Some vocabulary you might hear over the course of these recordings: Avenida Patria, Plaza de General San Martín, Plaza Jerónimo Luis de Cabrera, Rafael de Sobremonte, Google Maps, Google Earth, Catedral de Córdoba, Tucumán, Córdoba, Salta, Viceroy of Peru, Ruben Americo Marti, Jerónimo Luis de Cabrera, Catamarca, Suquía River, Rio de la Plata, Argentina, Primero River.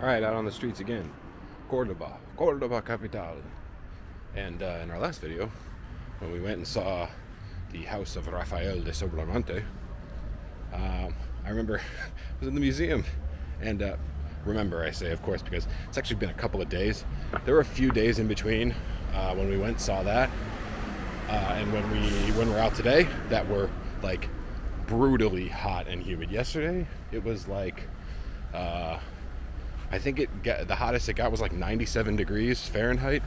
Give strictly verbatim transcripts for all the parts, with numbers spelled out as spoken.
All right, out on the streets again. Córdoba, Córdoba capital. And uh, in our last video, when we went and saw the house of Rafael de Sobremonte, um, I remember I was in the museum. And uh, remember, I say, of course, because it's actually been a couple of days. There were a few days in between uh, when we went and saw that. Uh, and when, we, when we're out today, that were like brutally hot and humid. Yesterday, it was like... Uh, I think it got, the hottest it got was like ninety-seven degrees Fahrenheit,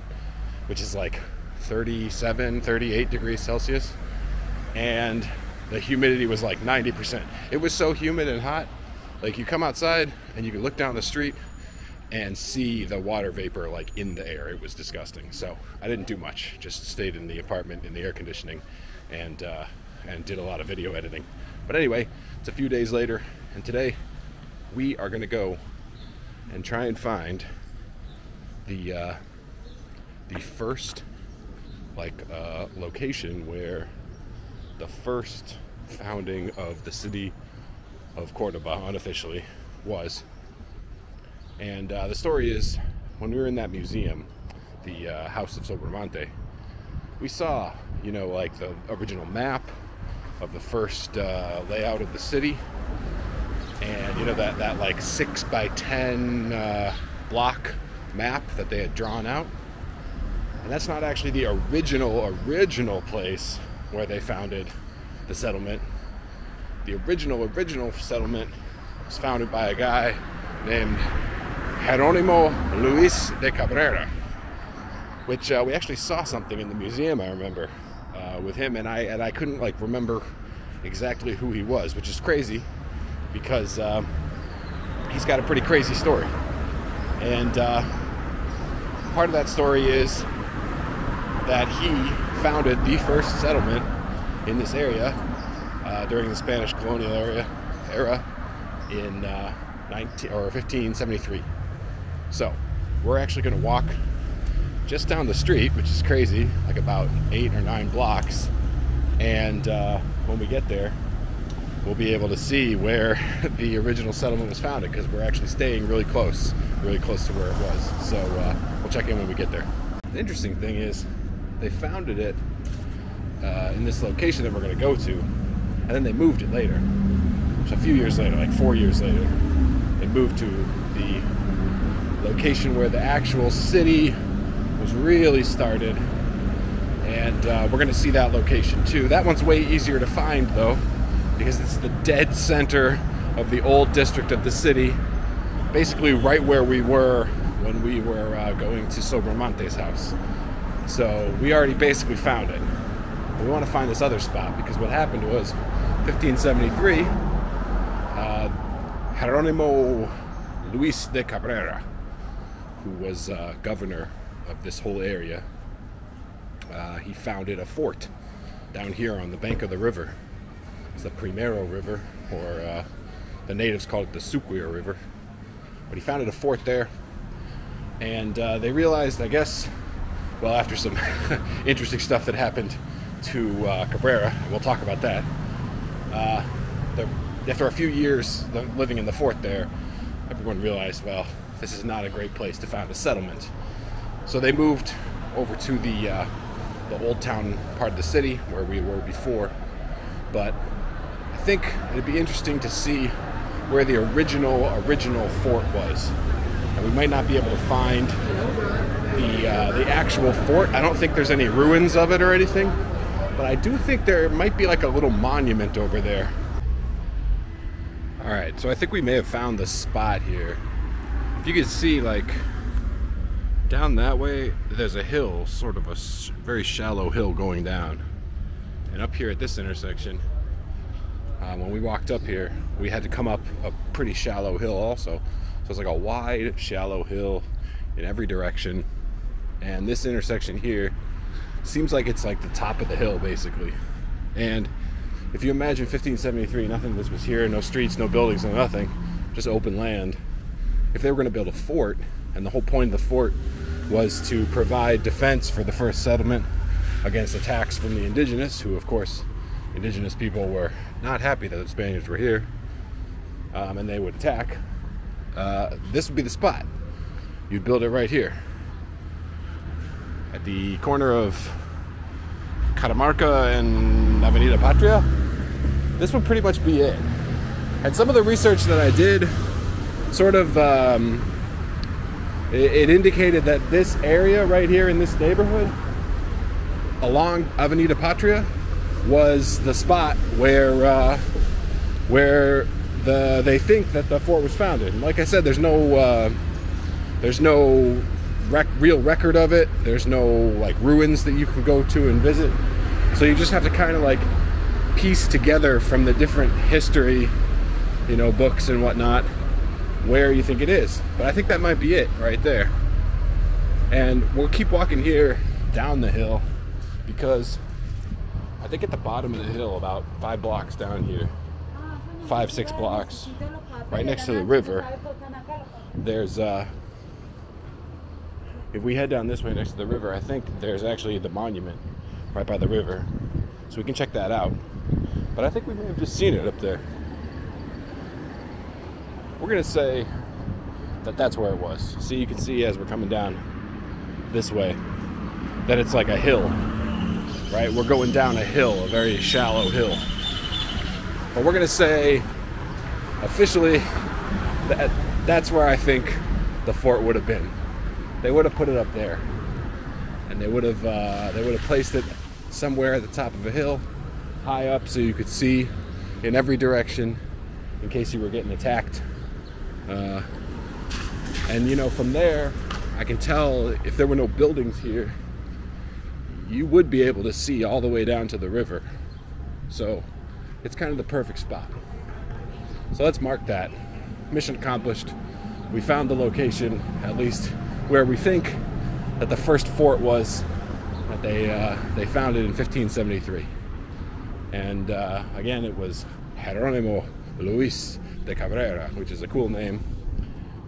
which is like thirty-seven, thirty-eight degrees Celsius, and the humidity was like ninety percent. It was so humid and hot, like you come outside and you can look down the street and see the water vapor like in the air. It was disgusting. So I didn't do much, just stayed in the apartment in the air conditioning and uh, and did a lot of video editing. But anyway, it's a few days later, and today we are gonna go and try and find the uh, the first like uh, location where the first founding of the city of Córdoba unofficially was. And uh, the story is, when we were in that museum, the uh, house of Sobremonte, we saw, you know, like the original map of the first uh, layout of the city. And you know that that like six by ten uh, block map that they had drawn out, and that's not actually the original original place where they founded the settlement. The original original settlement was founded by a guy named Jerónimo Luis de Cabrera, which uh, we actually saw something in the museum. I remember uh, with him, and I and I couldn't like remember exactly who he was, which is crazy, because um, he's got a pretty crazy story. And uh, part of that story is that he founded the first settlement in this area uh, during the Spanish colonial era, era in uh, nineteen or fifteen seventy-three. So we're actually gonna walk just down the street, which is crazy, like about eight or nine blocks. And uh, when we get there, we'll be able to see where the original settlement was founded, because we're actually staying really close, really close to where it was. So uh, we'll check in when we get there. The interesting thing is they founded it uh, in this location that we're going to go to, and then they moved it later. So a few years later, like four years later, they moved to the location where the actual city was really started. And uh, we're going to see that location too. That one's way easier to find though, because it's the dead center of the old district of the city, basically right where we were when we were uh, going to Sobremonte's house. So we already basically found it. But we want to find this other spot, because what happened was fifteen seventy-three, uh, Jerónimo Luis de Cabrera, who was uh, governor of this whole area, uh, he founded a fort down here on the bank of the river. It's the Primero River, or uh, the natives call it the Suquía River. But he founded a fort there, and uh, they realized, I guess, well, after some interesting stuff that happened to uh, Cabrera, and we'll talk about that, uh, after a few years living in the fort there, everyone realized, well, this is not a great place to found a settlement. So they moved over to the, uh, the old town part of the city where we were before. But I think it'd be interesting to see where the original, original fort was. And we might not be able to find the, uh, the actual fort. I don't think there's any ruins of it or anything, but I do think there might be like a little monument over there. All right, so I think we may have found the spot here. If you can see, like, down that way, there's a hill, sort of a very shallow hill going down. And up here at this intersection, uh, when we walked up here, we had to come up a pretty shallow hill also. So it's like a wide, shallow hill in every direction. And this intersection here seems like it's like the top of the hill, basically. And if you imagine fifteen seventy-three, nothing was here, no streets, no buildings, no nothing, just open land. If they were gonna build a fort, and the whole point of the fort was to provide defense for the first settlement against attacks from the indigenous, who, of course, indigenous people were not happy that the Spaniards were here, um, and they would attack. uh, this would be the spot. You'd build it right here at the corner of Catamarca and Avenida Patria. This would pretty much be it. And some of the research that I did sort of um, it, it indicated that this area right here in this neighborhood along Avenida Patria was the spot where uh, where the they think that the fort was founded. And like I said, there's no uh, there's no rec real record of it. There's no like ruins that you can go to and visit. So you just have to kind of like piece together from the different history, you know, books and whatnot, where you think it is. But I think that might be it right there. And we'll keep walking here down the hill, because I think at the bottom of the hill, about five blocks down here, five, six blocks, right next to the river, there's, uh, if we head down this way next to the river, I think there's actually the monument right by the river. So we can check that out. But I think we may have just seen it up there. We're gonna say that that's where it was. See, you can see as we're coming down this way that it's like a hill, right? We're going down a hill, a very shallow hill. But we're gonna say officially that that's where I think the fort would have been. They would have put it up there, and they would have uh, they would have placed it somewhere at the top of a hill, high up, so you could see in every direction in case you were getting attacked. Uh, and you know, from there, I can tell if there were no buildings here, you would be able to see all the way down to the river. So it's kind of the perfect spot. So let's mark that. Mission accomplished. We found the location, at least where we think that the first fort was, that they, uh, they founded in fifteen seventy-three. And uh, again, it was Jerónimo Luis de Cabrera, which is a cool name.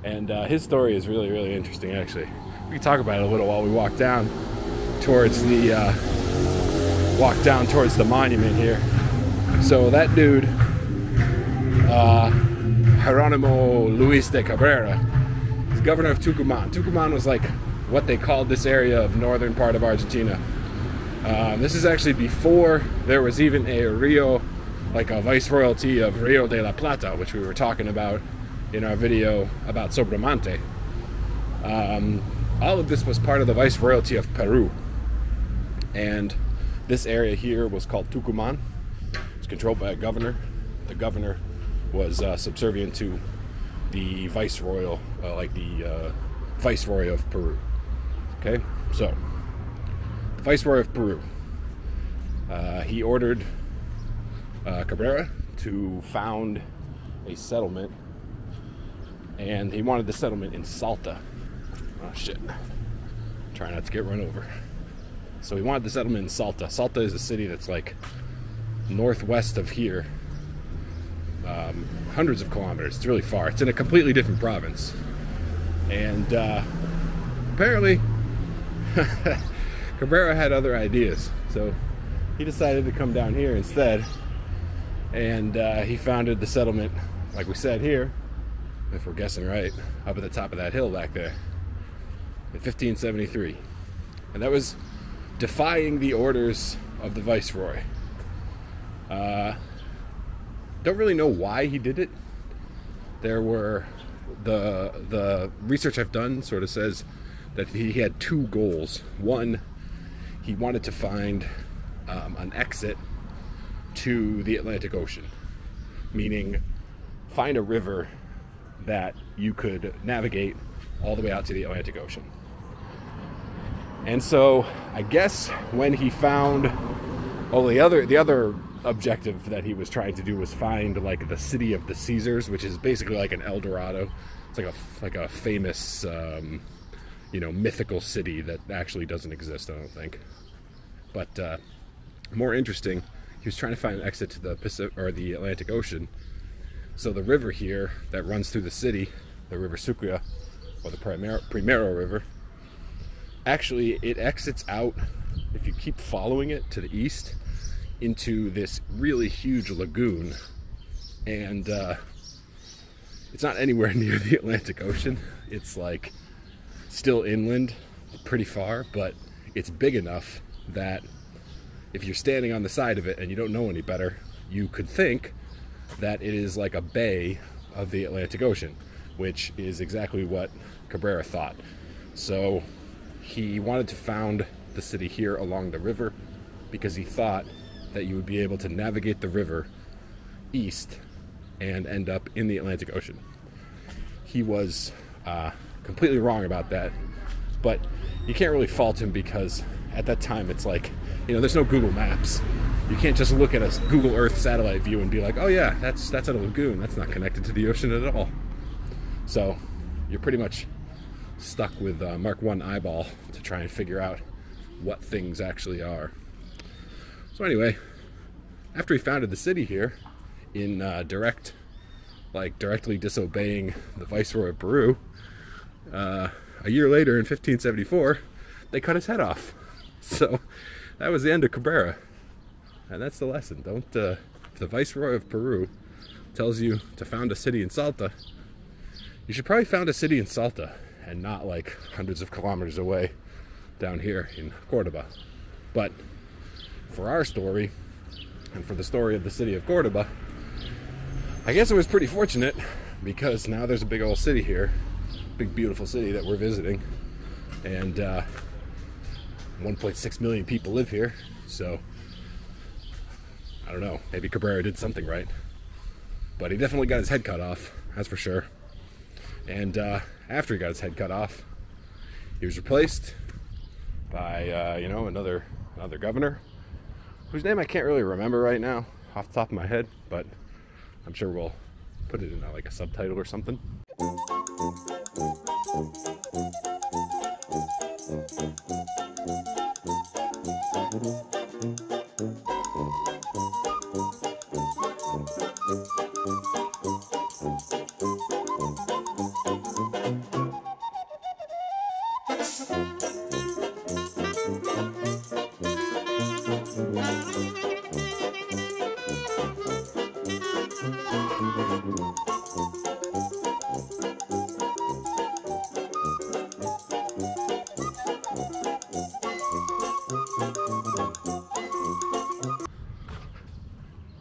And uh, his story is really, really interesting, actually. We can talk about it a little while we walk down towards the uh, walk down towards the monument here. So that dude, uh, Jerónimo Luis de Cabrera, is governor of Tucumán. Tucumán was like what they called this area of northern part of Argentina. Uh, this is actually before there was even a Rio, like a viceroyalty of Rio de la Plata, which we were talking about in our video about Sobremonte. Um, all of this was part of the viceroyalty of Peru. And this area here was called Tucumán. It's controlled by a governor. The governor was uh, subservient to the viceroyal, uh, like the uh, viceroy of Peru. Okay, so the viceroy of Peru, uh, he ordered Uh, Cabrera to found a settlement, and he wanted the settlement in Salta. Oh shit, try not to get run over. So he wanted the settlement in Salta. Salta is a city that's like northwest of here, um, hundreds of kilometers. It's really far. It's in a completely different province. And uh, apparently Cabrera had other ideas, so he decided to come down here instead. And uh, he founded the settlement, like we said here, if we're guessing right, up at the top of that hill back there in fifteen seventy-three. And that was defying the orders of the viceroy. Uh, don't really know why he did it. There were, the, the research I've done sort of says that he had two goals. One, he wanted to find um, an exit to the Atlantic Ocean, meaning find a river that you could navigate all the way out to the Atlantic Ocean. And so I guess when he found, oh, the other the other objective that he was trying to do was find like the city of the Caesars, which is basically like an El Dorado. It's like a like a famous um, you know, mythical city that actually doesn't exist, I don't think. But uh, more interesting, he was trying to find an exit to the Pacific, or the Atlantic Ocean. So the river here that runs through the city, the river Suquía, or the Primero, Primero River, actually it exits out, if you keep following it to the east, into this really huge lagoon. And uh, It's not anywhere near the Atlantic Ocean. It's like still inland, pretty far, but it's big enough that if you're standing on the side of it and you don't know any better, you could think that it is like a bay of the Atlantic Ocean, which is exactly what Cabrera thought. So he wanted to found the city here along the river because he thought that you would be able to navigate the river east and end up in the Atlantic Ocean. He was uh, completely wrong about that, but you can't really fault him because at that time it's like, you know, there's no Google Maps. You can't just look at a Google Earth satellite view and be like, oh yeah, that's that's a lagoon. That's not connected to the ocean at all. So you're pretty much stuck with uh, Mark one eyeball to try and figure out what things actually are. So anyway, after he founded the city here, in uh, direct, like directly disobeying the Viceroy of Peru, uh, a year later in fifteen seventy-four, they cut his head off. So that was the end of Cabrera. And that's the lesson. Don't, uh, if the Viceroy of Peru tells you to found a city in Salta, you should probably found a city in Salta and not like hundreds of kilometers away down here in Córdoba. But for our story, and for the story of the city of Córdoba, I guess it was pretty fortunate because now there's a big old city here, big beautiful city that we're visiting, and uh, one point six million people live here, so I don't know, maybe Cabrera did something right, but he definitely got his head cut off, that's for sure. And uh, after he got his head cut off, he was replaced by uh, you know, another another governor whose name I can't really remember right now off the top of my head, but I'm sure we'll put it in uh, like a subtitle or something.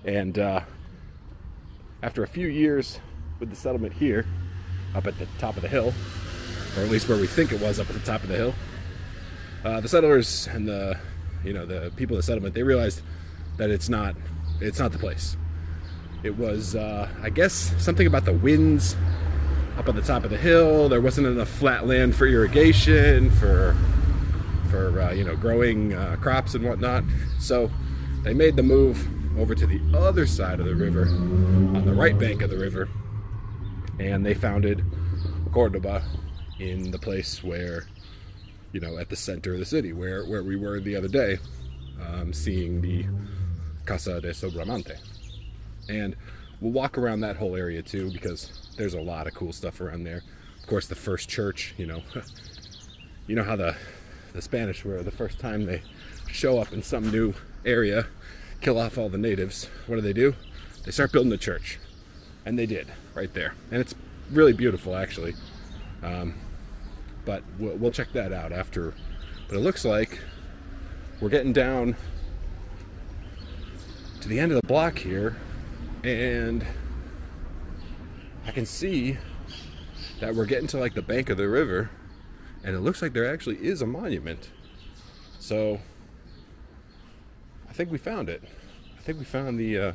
And uh, after a few years with the settlement here, up at the top of the hill, or at least where we think it was up at the top of the hill, uh, the settlers and the, you know, the people of the settlement, they realized that it's not, it's not the place. It was, uh, I guess, something about the winds up at the top of the hill. There wasn't enough flat land for irrigation, for, for uh, you know, growing uh, crops and whatnot. So they made the move over to the other side of the river, on the right bank of the river, and they founded Córdoba in the place where, you know, at the center of the city, where, where we were the other day, um, seeing the Casa de Sobremonte. And we'll walk around that whole area too, because there's a lot of cool stuff around there. Of course, the first church, you know, you know how the, the Spanish were the first time they show up in some new area, kill off all the natives, what do they do? They start building a church. And they did, right there. And it's really beautiful, actually. Um, but we'll, we'll check that out after. But it looks like we're getting down to the end of the block here, and I can see that we're getting to like the bank of the river, and it looks like there actually is a monument. So I think we found it. I think we found the, uh,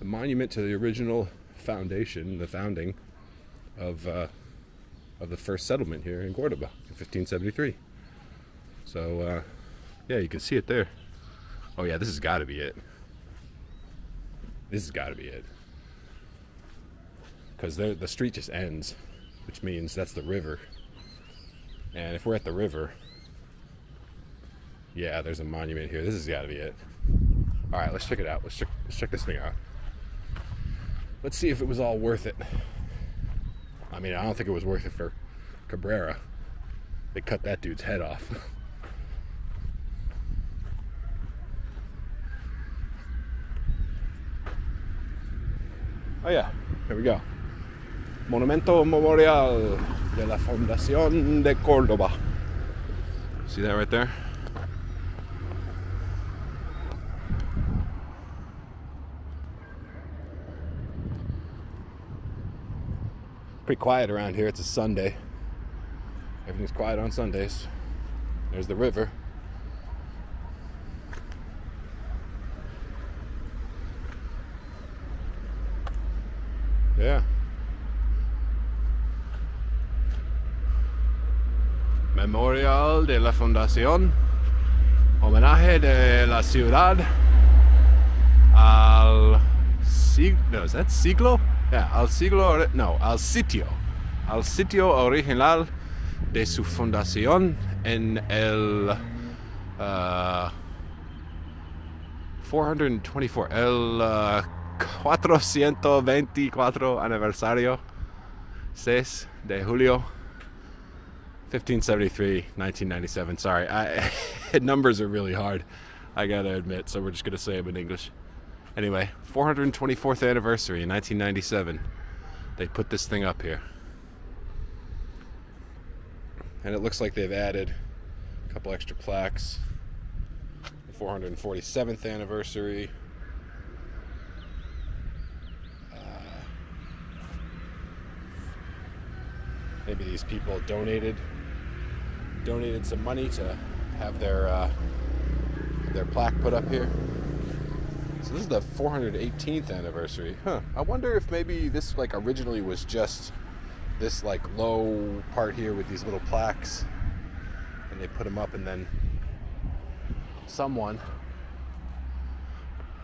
the monument to the original foundation, the founding of uh, of the first settlement here in Córdoba in fifteen seventy-three. So uh, yeah, you can see it there. Oh yeah, this has got to be it. This has got to be it, because the street just ends, which means that's the river. And if we're at the river, yeah, there's a monument here. This has got to be it. All right, let's check it out. Let's check, let's check this thing out. Let's see if it was all worth it. I mean, I don't think it was worth it for Cabrera. They cut that dude's head off. Oh, yeah. Here we go. Monumento Memorial de la Fundación de Córdoba. See that right there? Pretty quiet around here. It's a Sunday. Everything's quiet on Sundays. There's the river. Yeah. Memorial de la Fundación. Homenaje de la ciudad al siglo. No, is that siglo? Yeah, al siglo. No, al sitio. Al sitio original de su fundación en el uh, four hundred twenty-four, el uh, cuatrocientos veinticuatro aniversario seis de julio, fifteen seventy-three, nineteen ninety-seven. Sorry, I, numbers are really hard, I gotta admit, so we're just gonna say them in English. Anyway, four hundred twenty-fourth anniversary in nineteen ninety-seven. They put this thing up here. And it looks like they've added a couple extra plaques. The four hundred forty-seventh anniversary. Uh, maybe these people donated donated some money to have their uh, their plaque put up here. So this is the four hundred eighteenth anniversary. Huh. I wonder if maybe this like originally was just this like low part here with these little plaques, and they put them up, and then someone,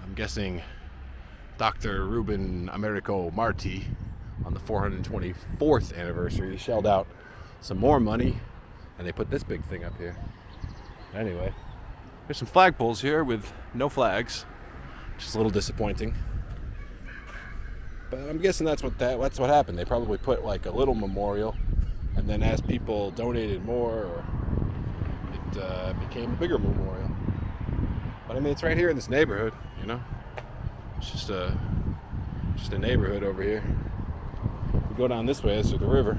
I'm guessing Doctor Ruben Americo Marti, on the four hundred twenty-fourth anniversary shelled out some more money and they put this big thing up here. Anyway, there's some flagpoles here with no flags, which is a little disappointing. But I'm guessing that's what that, that's what happened. They probably put like a little memorial, and then as people donated more, or it uh, became a bigger memorial. But I mean, it's right here in this neighborhood, you know. It's just a just a neighborhood over here. If we go down this way, that's through the river.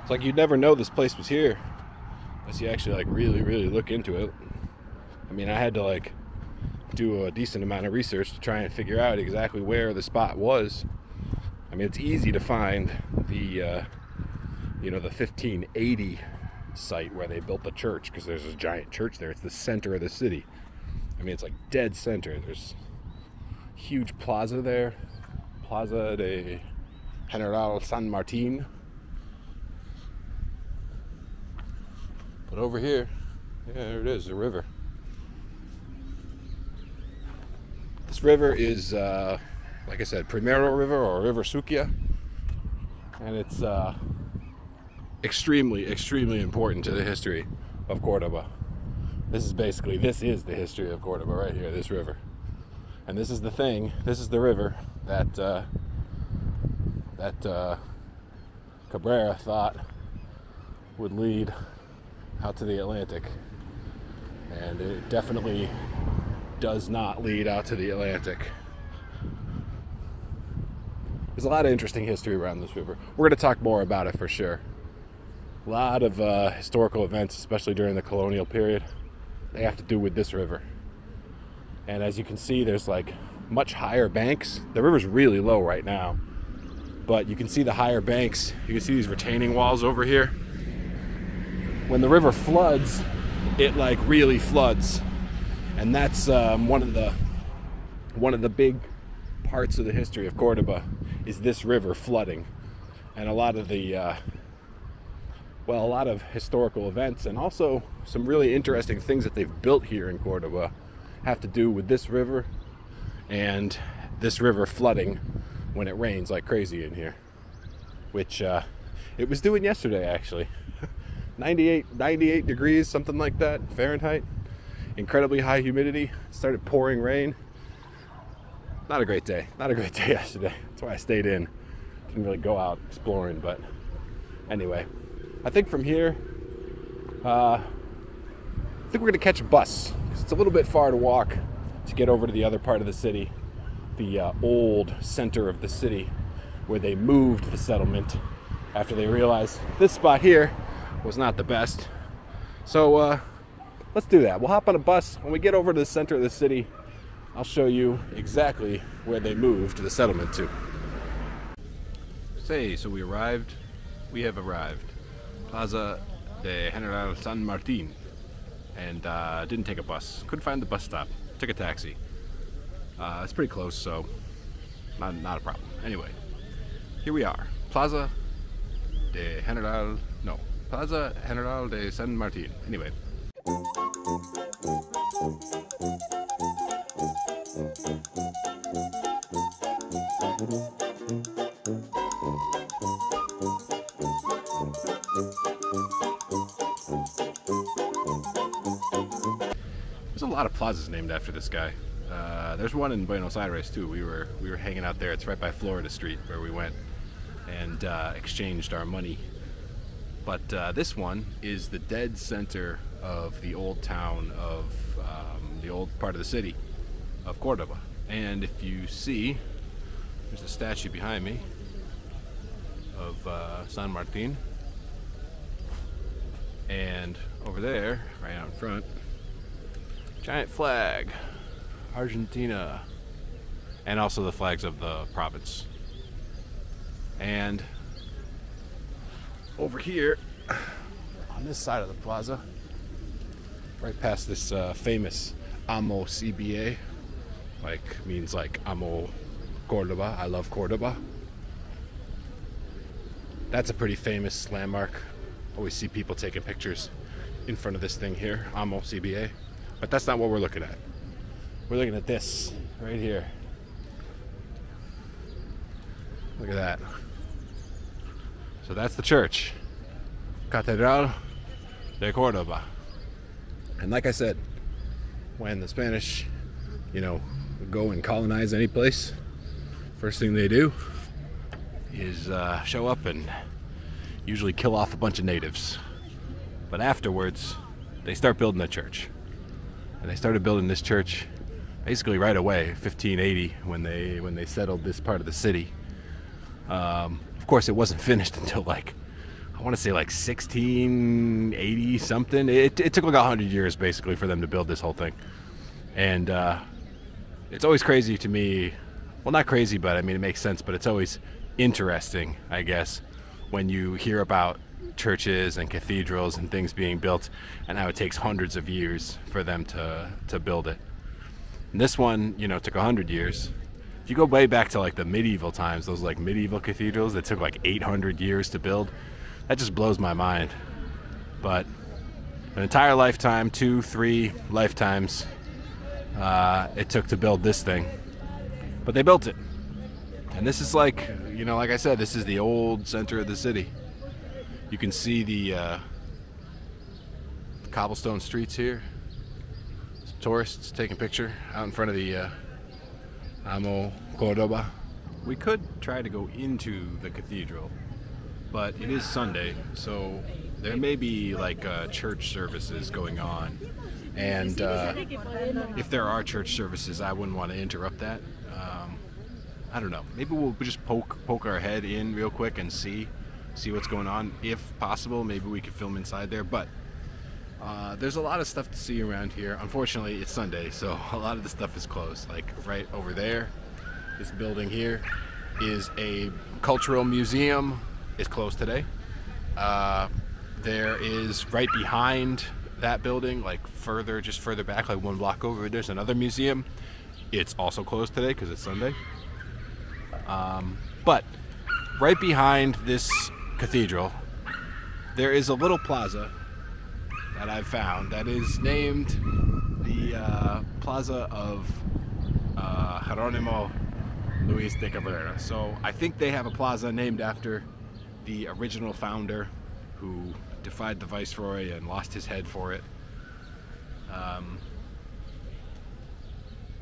It's like you'd never know this place was here unless you actually like really, really look into it. I mean, I had to like do a decent amount of research to try and figure out exactly where the spot was. I mean, it's easy to find the, uh, you know, the fifteen eighty site where they built the church, because there's this giant church there. It's the center of the city. I mean, it's like dead center. There's huge plaza there, Plaza de General San Martín. But over here, yeah, there it is, the river. This river is, uh, like I said, Primero River, or River Suquía, and it's uh, extremely, extremely important to the history of Córdoba. This is basically, this is the history of Córdoba right here, this river. And this is the thing, this is the river that, uh, that uh, Cabrera thought would lead out to the Atlantic, and it definitely does not lead out to the Atlantic. There's a lot of interesting history around this river. We're going to talk more about it for sure. A lot of uh, historical events, especially during the colonial period, they have to do with this river. And as you can see, there's like much higher banks. The river's really low right now, but you can see the higher banks. You can see these retaining walls over here. When the river floods, it like really floods. And that's um, one of the one of the big parts of the history of Córdoba, is this river flooding, and a lot of the uh, well, a lot of historical events, and also some really interesting things that they've built here in Córdoba have to do with this river and this river flooding when it rains like crazy in here, which uh, it was doing yesterday actually. ninety-eight, ninety-eight degrees, something like that, Fahrenheit. Incredibly high humidity, started pouring rain. Not a great day, not a great day yesterday. That's why I stayed in. Didn't really go out exploring, but anyway. I think from here, uh, I think we're gonna catch a bus, because it's a little bit far to walk to get over to the other part of the city, the uh, old center of the city, where they moved the settlement after they realized this spot here was not the best. So uh, let's do that. We'll hop on a bus. When we get over to the center of the city, I'll show you exactly where they moved the settlement to. Say, so we arrived. We have arrived. Plaza de General San Martín. And uh, didn't take a bus. Couldn't find the bus stop. Took a taxi. Uh, it's pretty close, so not, not a problem. Anyway, here we are. Plaza de General... No. Plaza General de San Martín. Anyway. There's a lot of plazas named after this guy. Uh, there's one in Buenos Aires too. We were we were hanging out there. It's right by Florida Street where we went and uh, exchanged our money. But uh, this one is the dead center of the old town of um, the old part of the city of Córdoba. And if you see, there's a statue behind me of uh, San Martin. And over there, right out in front, giant flag, Argentina, and also the flags of the province. And over here, on this side of the plaza, right past this uh, famous Amo C B A, like means like Amo Córdoba, I love Córdoba. That's a pretty famous landmark. Always see people taking pictures in front of this thing here, Amo C B A. But that's not what we're looking at. We're looking at this right here. Look at that. So that's the church, Catedral de Córdoba. And like I said, when the Spanish, you know, go and colonize any place, first thing they do is uh, show up and usually kill off a bunch of natives. But afterwards, they start building a church. And they started building this church basically right away, fifteen eighty, when they when they settled this part of the city. Um, of course, it wasn't finished until like, I want to say like sixteen eighty something. It, it took like a hundred years basically for them to build this whole thing. And uh, it's always crazy to me. Well, not crazy, but I mean, it makes sense, but it's always interesting, I guess, when you hear about churches and cathedrals and things being built and how it takes hundreds of years for them to, to build it. And this one, you know, took a hundred years. If you go way back to like the medieval times, those like medieval cathedrals that took like eight hundred years to build, that just blows my mind. But an entire lifetime, two, three lifetimes, uh, it took to build this thing. But they built it. And this is like, you know, like I said, this is the old center of the city. You can see the uh, cobblestone streets here. Some tourists taking a picture out in front of the uh, Amo Córdoba. We could try to go into the cathedral, but it is Sunday, so there may be like uh, church services going on. And uh, if there are church services, I wouldn't want to interrupt that. Um, I don't know. Maybe we'll just poke poke our head in real quick and see see what's going on. If possible, maybe we could film inside there. But uh, there's a lot of stuff to see around here. Unfortunately, it's Sunday, so a lot of the stuff is closed. Like right over there, this building here is a cultural museum. It's closed today. Uh, there is right behind that building, like further, just further back, like one block over, there's another museum. It's also closed today because it's Sunday. Um, but right behind this cathedral, there is a little plaza that I've found that is named the uh, Plaza of uh, Jerónimo Luis de Cabrera. So I think they have a plaza named after the original founder who defied the viceroy and lost his head for it. Um,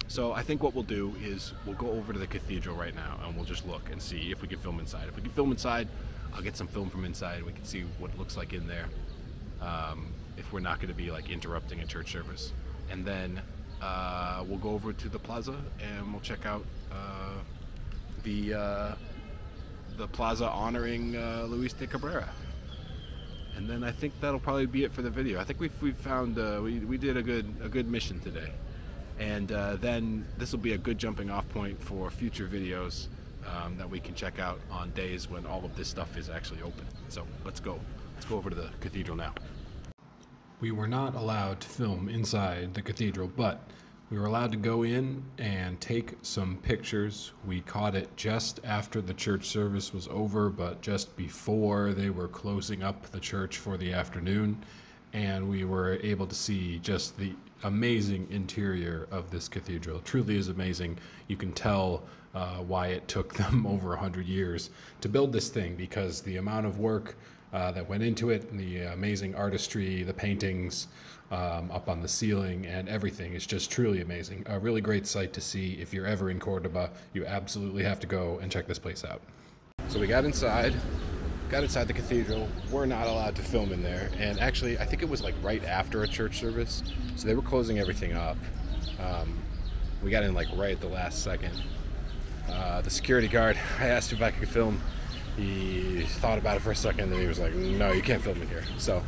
So I think what we'll do is we'll go over to the cathedral right now and we'll just look and see if we can film inside. If we can film inside, I'll get some film from inside and we can see what it looks like in there. Um, if we're not going to be like interrupting a church service. And then uh, we'll go over to the plaza and we'll check out uh, the uh, the plaza honoring uh, Luis de Cabrera. And then I think that'll probably be it for the video. I think we've, we've found uh, we, we did a good a good mission today, and uh, then this will be a good jumping off point for future videos um, that we can check out on days when all of this stuff is actually open. So let's go let's go over to the cathedral now. We were not allowed to film inside the cathedral, but we were allowed to go in and take some pictures. We caught it just after the church service was over, but just before they were closing up the church for the afternoon. And we were able to see just the amazing interior of this cathedral. It truly is amazing. You can tell uh, why it took them over one hundred years to build this thing, because the amount of work Uh, that went into it, and the amazing artistry, the paintings um, up on the ceiling and everything is just truly amazing. A really great sight to see. If you're ever in Córdoba, you absolutely have to go and check this place out. So we got inside, got inside the cathedral. We're not allowed to film in there. And actually, I think it was like right after a church service, so they were closing everything up. Um, we got in like right at the last second. Uh, the security guard, I asked if I could film. He thought about it for a second, and he was like, no, you can't film in here. So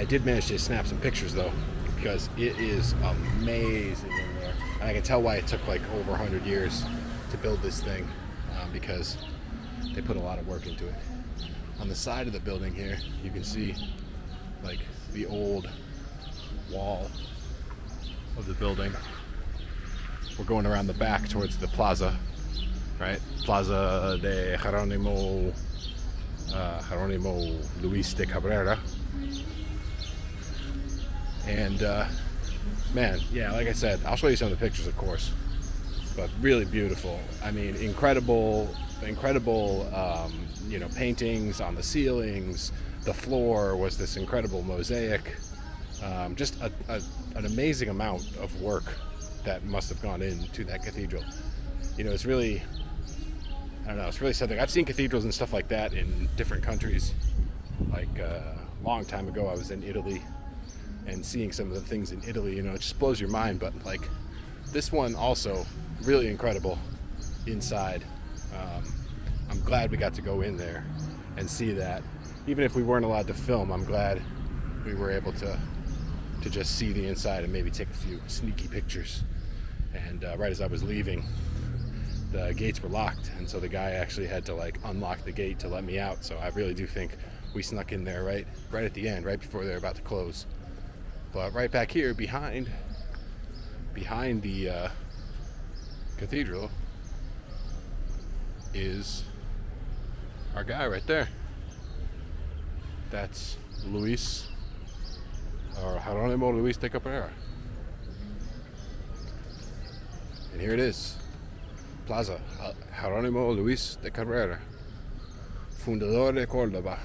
I did manage to snap some pictures, though, because it is amazing in there. And I can tell why it took like over one hundred years to build this thing, um, because they put a lot of work into it. On the side of the building here, you can see like the old wall of the building. We're going around the back towards the plaza. Right? Plaza de Jerónimo, uh, Jerónimo Luis de Cabrera. And uh, man, yeah, like I said, I'll show you some of the pictures, of course, but really beautiful. I mean, incredible, incredible, um, you know, paintings on the ceilings. The floor was this incredible mosaic. Um, just a, a, an amazing amount of work that must have gone into that cathedral. You know, it's really, I don't know, it's really something. I've seen cathedrals and stuff like that in different countries. Like uh, a long time ago, I was in Italy, and seeing some of the things in Italy, you know, it just blows your mind. But like this one also, really incredible inside. Um, I'm glad we got to go in there and see that. Even if we weren't allowed to film, I'm glad we were able to, to just see the inside and maybe take a few sneaky pictures. And uh, right as I was leaving, the gates were locked, and so the guy actually had to like unlock the gate to let me out. So I really do think we snuck in there right right at the end, right before they're about to close. But right back here behind behind the uh, cathedral is our guy right there. That's Luis, or Jerónimo Luis de Cabrera. And here it is. Plaza Jerónimo Luis de Cabrera, Fundador de Córdoba,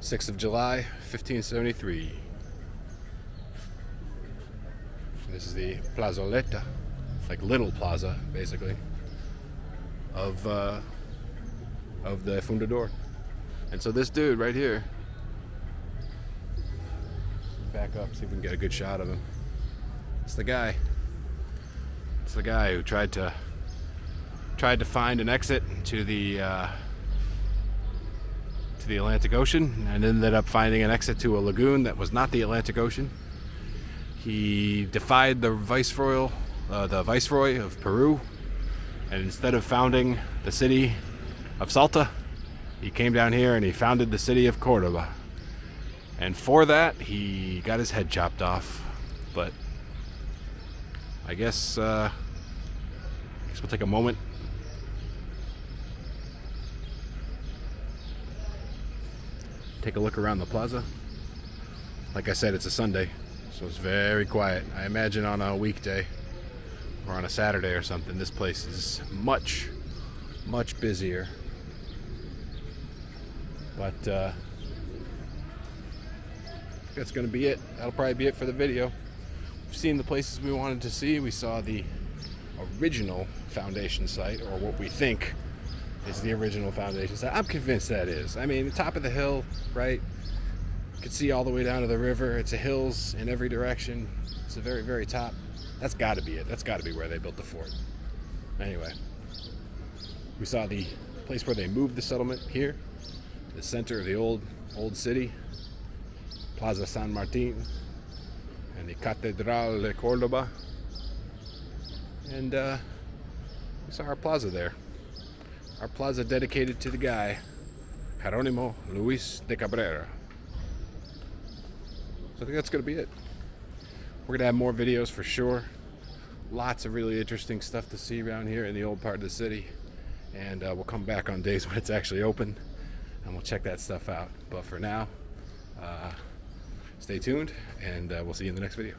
sixth of July, fifteen seventy-three. This is the plazoleta, like little plaza, basically, of uh, of the Fundador. And so this dude right here, back up, see if we can get a good shot of him. It's the guy. It's the guy who tried to tried to find an exit to the uh, to the Atlantic Ocean, and ended up finding an exit to a lagoon that was not the Atlantic Ocean. He defied the viceroy, uh, the Viceroy of Peru, and instead of founding the city of Salta, he came down here and he founded the city of Córdoba. And for that, he got his head chopped off, but I guess, uh, I guess we'll take a moment take a look around the plaza. Like I said, it's a Sunday, so it's very quiet. I imagine on a weekday or on a Saturday or something, this place is much much busier, but uh, that's gonna be it. That'll probably be it for the video. We've seen the places we wanted to see. We saw the original foundation site, or what we think is the original foundation site. I'm convinced that is. I mean, the top of the hill, right? You can see all the way down to the river. It's a hills in every direction. It's the very, very top. That's got to be it. That's got to be where they built the fort. Anyway, we saw the place where they moved the settlement here, the center of the old, old city, Plaza San Martin, and the Catedral de Córdoba. And uh, we saw our plaza there. Our plaza dedicated to the guy, Jerónimo Luis de Cabrera. So I think that's going to be it. We're going to have more videos for sure. Lots of really interesting stuff to see around here in the old part of the city. And uh, we'll come back on days when it's actually open and we'll check that stuff out. But for now, uh, stay tuned and uh, we'll see you in the next video.